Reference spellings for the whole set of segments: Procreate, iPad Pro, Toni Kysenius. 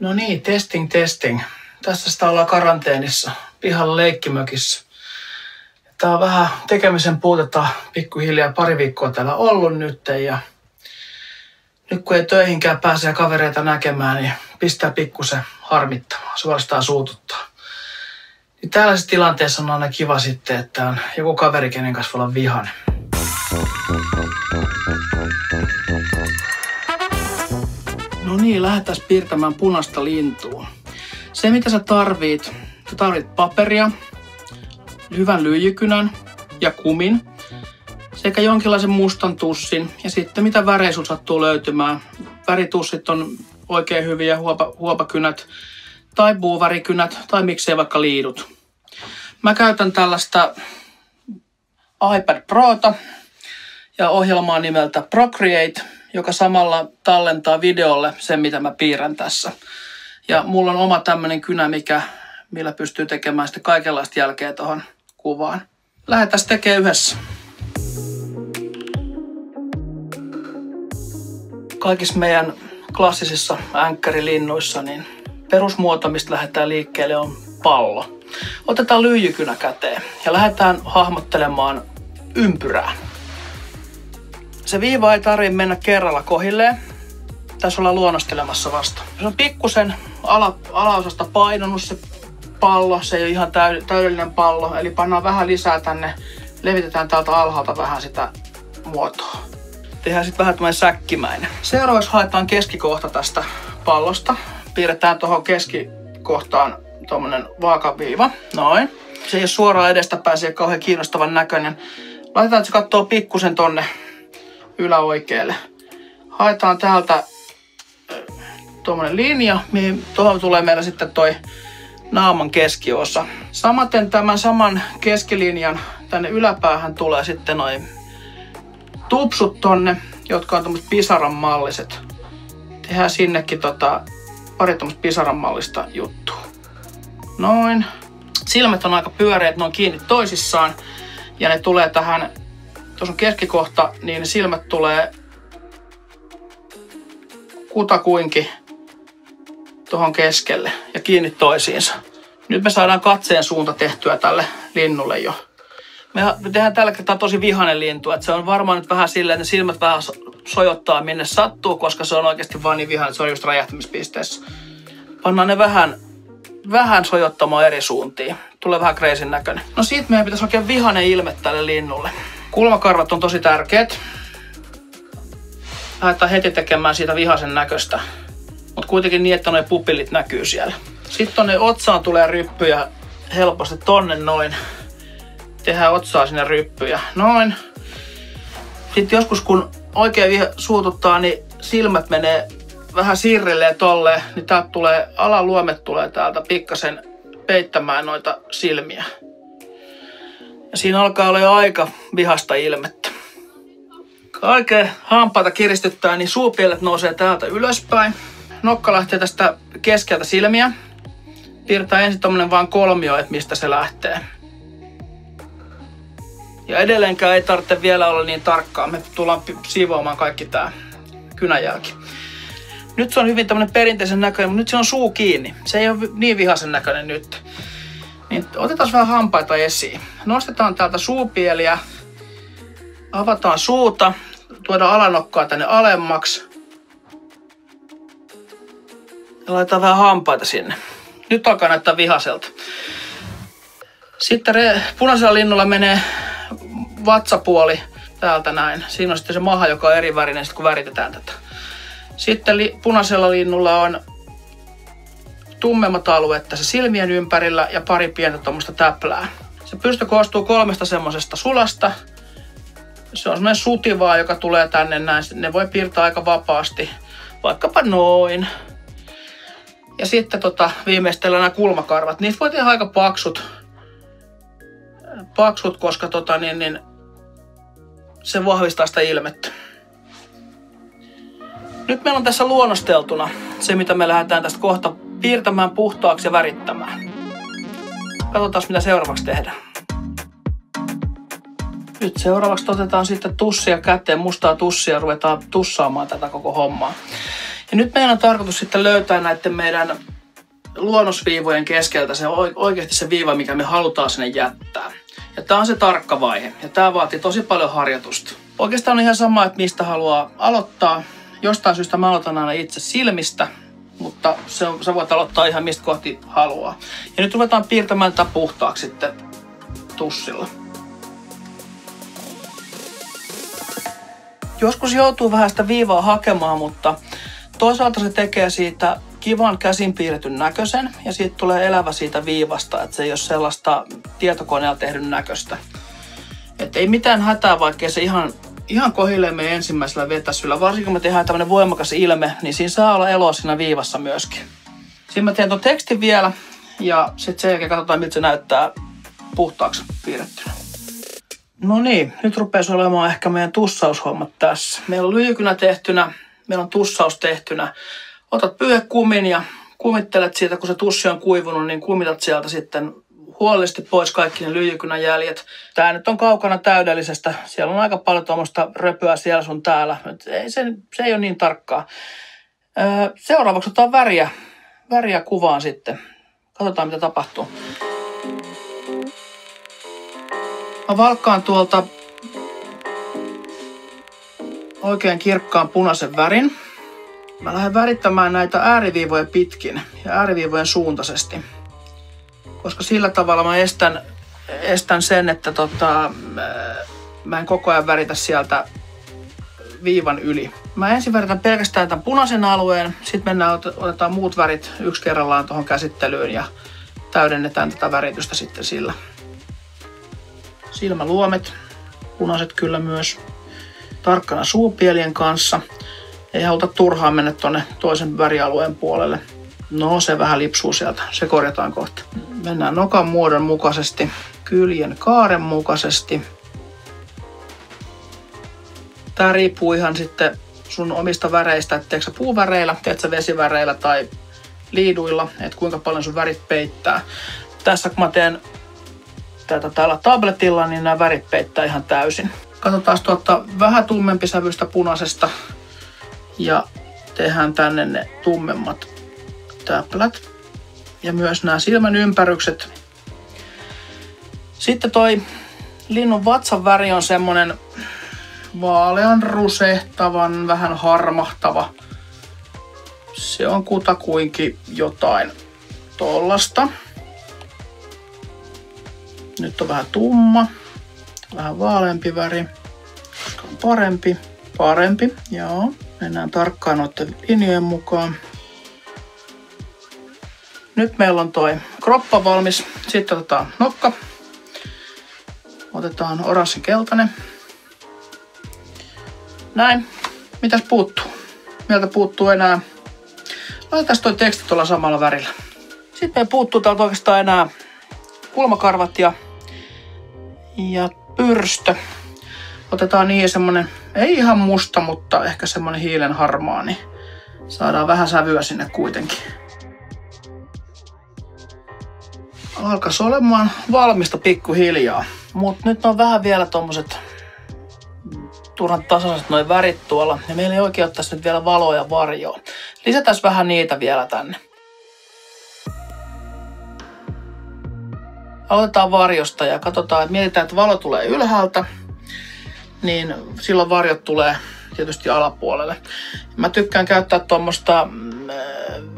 No niin, testing. Tässä sitä ollaan karanteenissa, pihalla leikkimökissä. Tää on vähän tekemisen puutetta pikkuhiljaa, pari viikkoa täällä ollut nyt. Ja nyt kun ei töihinkään pääse ja kavereita näkemään, niin pistää pikkusen harmittamaan, suorastaan suututtaa. Niin tällaisessa tilanteessa on aina kiva sitten, että on joku kaveri, kenen kanssa voi olla vihainen. No niin, lähdetään piirtämään punaista lintua. Se mitä sä tarvit paperia, hyvän lyijykynän ja kumin sekä jonkinlaisen mustan tussin ja sitten mitä värejä sun sattuu löytymään. Väritussit on oikein hyviä, huopakynät tai puuvärikynät tai miksei vaikka liidut. Mä käytän tällaista iPad Prota ja ohjelmaa nimeltä Procreate, joka samalla tallentaa videolle sen, mitä mä piirrän tässä. Ja mulla on oma tämmönen kynä, millä pystyy tekemään sitten kaikenlaista jälkeä tuohon kuvaan. Lähdetään tekemään yhdessä. Kaikissa meidän klassisissa änkkärilinnuissa niin perusmuoto, mistä lähdetään liikkeelle, on pallo. Otetaan lyijykynä käteen ja lähdetään hahmottelemaan ympyrää. Se viiva ei tarvitse mennä kerralla kohilleen. Tässä ollaan luonnostelemassa vasta. Se on pikkusen alaosasta painonut se pallo. Se ei ole ihan täydellinen pallo. Eli pannaan vähän lisää tänne. Levitetään täältä alhaalta vähän sitä muotoa. Tehdään sitten vähän tämmöinen säkkimäinen. Seuraavaksi haetaan keskikohta tästä pallosta. Piirretään tuohon keskikohtaan tuommoinen vaakaviiva. Noin. Se ei ole suoraan edestä pääsee kauhean kiinnostavan näköinen. Laitetaan, että se katsoo pikkusen tonne yläoikealle. Haetaan täältä tuommoinen linja, mihin tuohon tulee meillä sitten toi naaman keskiosa. Samaten tämän saman keskilinjan tänne yläpäähän tulee sitten noin tupsut tonne, jotka on tommoset pisaran malliset. Tehdään sinnekin pari tommoset pisaran mallista juttua. Noin. Silmät on aika pyöreät, ne on kiinni toisissaan ja ne tulee tähän. Tuossa on keskikohta, niin silmät tulee kutakuinkin tuohon keskelle ja kiinni toisiinsa. Nyt me saadaan katseen suunta tehtyä tälle linnulle jo. Me tehdään tällä kertaa tosi vihainen lintu, että se on varmaan nyt vähän silleen, että ne silmät vähän sojottaa minne sattuu, koska se on oikeasti vaan niin vihainen, se on just räjähtämispisteessä. Pannaan ne vähän sojottamaan eri suuntiin. Tulee vähän kreisin näköinen. No siitä meidän pitäisi oikein vihainen ilme tälle linnulle. Kulmakarvat on tosi tärkeät. Lähdetään heti tekemään siitä vihaisen näköistä. Mutta kuitenkin niin, että nuo pupillit näkyy siellä. Sitten tonne otsaan tulee ryppyjä helposti tonne noin. Tehdään otsaa sinne ryppyjä. Noin. Sitten joskus kun oikein suututtaa, niin silmät menee vähän sirrilleen tolleen. Niin täältä tulee, alaluomet tulee täältä pikkasen peittämään noita silmiä. Ja siinä alkaa olla jo aika vihasta ilmettä. Kun oikein hampaita kiristyttää, niin suupielet nousee täältä ylöspäin. Nokka lähtee tästä keskeltä silmiä. Piirretään ensin tommonen vaan kolmio, että mistä se lähtee. Ja edelleenkään ei tarvitse vielä olla niin tarkkaa. Me tullaan siivoamaan kaikki tää kynäjälki. Nyt se on hyvin tämmönen perinteisen näköinen, mutta nyt se on suu kiinni. Se ei ole niin vihaisen näköinen nyt. Niin otetaan vähän hampaita esiin. Nostetaan täältä suupieliä, avataan suuta, tuodaan alanokkaa tänne alemmaksi. Ja laitetaan vähän hampaita sinne. Nyt alkaa näyttää vihaselta. Sitten punaisella linnulla menee vatsapuoli täältä näin. Siinä on sitten se maha, joka on eri värinen, kun väritetään tätä. Sitten punaisella linnulla on tummemmat alueet tässä silmien ympärillä ja pari pientä tuommoista täplää. Se pystö koostuu kolmesta semmosesta sulasta. Se on semmoinen sutivaa, joka tulee tänne näin. Ne voi piirtää aika vapaasti, vaikkapa noin. Ja sitten viimeistellään nämä kulmakarvat. Niistä voi tehdä aika paksut, koska se vahvistaa sitä ilmettä. Nyt meillä on tässä luonnosteltuna se, mitä me lähdetään tästä kohta piirtämään puhtaaksi ja värittämään. Katsotaan, mitä seuraavaksi tehdään. Nyt seuraavaksi otetaan sitten tussia käteen, mustaa tussia, ruvetaan tussaamaan tätä koko hommaa. Ja nyt meidän on tarkoitus sitten löytää näiden meidän luonnosviivojen keskeltä se oikeasti se viiva, mikä me halutaan sinne jättää. Ja tämä on se tarkka vaihe ja tämä vaatii tosi paljon harjoitusta. Oikeastaan on ihan sama, että mistä haluaa aloittaa. Jostain syystä mä aloitan aina itse silmistä, mutta sä voit aloittaa ihan mistä kohti haluaa. Ja nyt ruvetaan piirtämään tätä puhtaaksi sitten tussilla. Joskus joutuu vähän sitä viivaa hakemaan, mutta toisaalta se tekee siitä kivan käsin piirretyn näköisen ja siitä tulee elävä siitä viivasta, että se ei ole sellaista tietokoneella tehdyn näköistä. Et ei mitään hätää, vaikkei se ihan kohilleen meidän ensimmäisellä vetäsyllä. Varsinkin kun me tehdään tämmöinen voimakas ilme, niin siinä saa olla eloa siinä viivassa myöskin. Siinä mä teen tuon tekstin vielä ja sitten sen jälkeen katsotaan, miltä se näyttää puhtaaksi piirrettynä. No niin, nyt rupeaisi olemaan ehkä meidän tussaushommat tässä. Meillä on lyykynä tehtynä, meillä on tussaus tehtynä. Otat pyyhekumin ja kumittelet siitä, kun se tussi on kuivunut, niin kumitat sieltä sitten huolellisesti pois kaikki ne lyijykynän jäljet. Tää nyt on kaukana täydellisestä. Siellä on aika paljon tuommoista röpyä siellä sun täällä. Se ei ole niin tarkkaa. Seuraavaksi otetaan väriä kuvaan sitten. Katsotaan, mitä tapahtuu. Mä valkkaan tuolta oikein kirkkaan punaisen värin. Mä lähden värittämään näitä ääriviivoja pitkin ja ääriviivojen suuntaisesti. Koska sillä tavalla mä estän sen, että mä en koko ajan väritä sieltä viivan yli. Mä ensin väritän pelkästään tämän punaisen alueen, sitten otetaan muut värit yksi kerrallaan tuohon käsittelyyn ja täydennetään tätä väritystä sitten sillä. Silmäluomet, punaiset kyllä myös, tarkkana suupielien kanssa. Ei haluta turhaan mennä tuonne toisen värialueen puolelle. No, se vähän lipsuu sieltä. Se korjataan kohta. Mennään nokan muodon mukaisesti, kyljen kaaren mukaisesti. Tää riippuu ihan sitten sun omista väreistä, että teetkö sä puuväreillä, teet sä vesiväreillä tai liiduilla, että kuinka paljon sun värit peittää. Tässä kun mä teen tätä täällä tabletilla, niin nämä värit peittää ihan täysin. Katsotaan tuolta vähän tummempi sävystä punaisesta ja tehdään tänne ne tummemmat täplät ja myös nämä silmän ympärykset. Sitten toi linnun vatsan väri on semmonen vaalean rusehtavan, vähän harmahtava. Se on kutakuinkin jotain tollasta. Nyt on vähän tumma, vähän vaaleampi väri, koska on parempi, joo. Mennään tarkkaan noiden linjojen mukaan. Nyt meillä on toi kroppa valmis. Sitten otetaan nokka. Otetaan oranssi keltainen. Näin. Mitäs puuttuu? Meiltä puuttuu enää. Laitetaan toi teksti tuolla samalla värillä. Sitten meillä puuttuu täältä oikeastaan enää kulmakarvat ja pyrstö. Otetaan niihin semmonen, ei ihan musta, mutta ehkä semmonen hiilen harmaa, niin saadaan vähän sävyä sinne kuitenkin. Alkaisi olemaan valmista pikkuhiljaa, mutta nyt on vähän vielä tommoset turhan tasaiset noi värit tuolla ja meillä ei oikein ottaisi nyt vielä valoa ja varjoa. Lisätään vähän niitä vielä tänne. Aloitetaan varjosta ja katsotaan, että mietitään, että valo tulee ylhäältä. Niin silloin varjot tulee tietysti alapuolelle. Mä tykkään käyttää tuommoista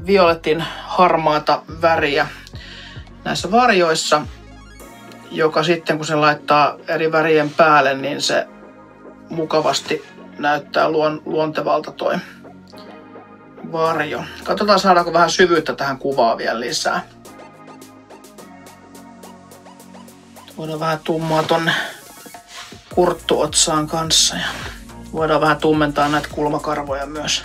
violetin harmaata väriä näissä varjoissa, joka sitten kun se laittaa eri värien päälle, niin se mukavasti näyttää luontevalta toi varjo. Katsotaan, saadaanko vähän syvyyttä tähän kuvaan vielä lisää. Voidaan vähän tummaa tonne kurttuotsaan kanssa ja voidaan vähän tummentaa näitä kulmakarvoja myös.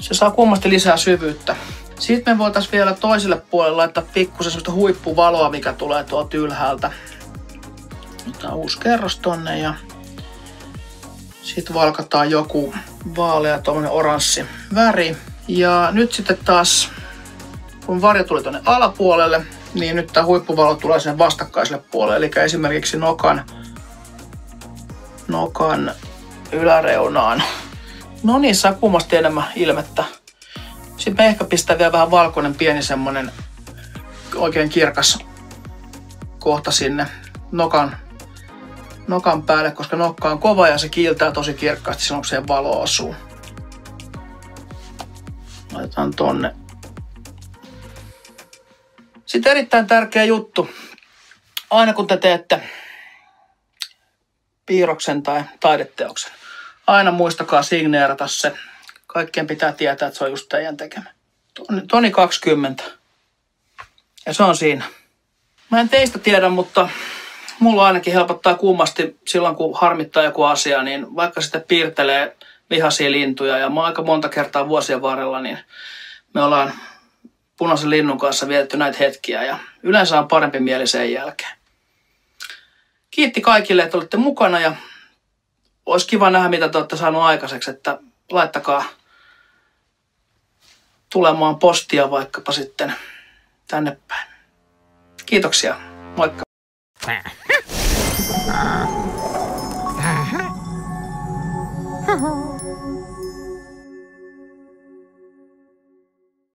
Se saa kummasti lisää syvyyttä. Sitten me voitaisiin vielä toiselle puolelle laittaa pikkusen semmoista huippuvaloa, mikä tulee tuolta ylhäältä. Otetaan uusi kerros tonne ja sitten valkataan joku vaalea tuommoinen oranssi väri. Ja nyt sitten taas, kun varjo tuli tonne alapuolelle, niin nyt tämä huippuvalo tulee sen vastakkaiselle puolelle, eli esimerkiksi nokan yläreunaan. No niin, saa kuumasti enemmän ilmettä. Sitten me ehkä pistää vielä vähän valkoinen pieni semmonen oikein kirkas kohta sinne nokan päälle, koska nokka on kova ja se kiiltää tosi kirkkaasti silloin, kun se valo asuu. Laitetaan tonne. Sitten erittäin tärkeä juttu. Aina kun te teette piirroksen tai taideteoksen, aina muistakaa signeerata se. Kaikkien pitää tietää, että se on just teidän tekemä. Toni 20. Ja se on siinä. Mä en teistä tiedä, mutta mulla ainakin helpottaa kummasti silloin, kun harmittaa joku asia, niin vaikka sitten piirtelee vihaisia lintuja, ja mä oon aika monta kertaa vuosien varrella, niin me ollaan punaisen linnun kanssa vietetty näitä hetkiä, ja yleensä on parempi mieli sen jälkeen. Kiitti kaikille, että olitte mukana, ja olisi kiva nähdä, mitä te olette saaneet aikaiseksi, että laittakaa tulemaan postia vaikkapa sitten tänne päin. Kiitoksia, moikka!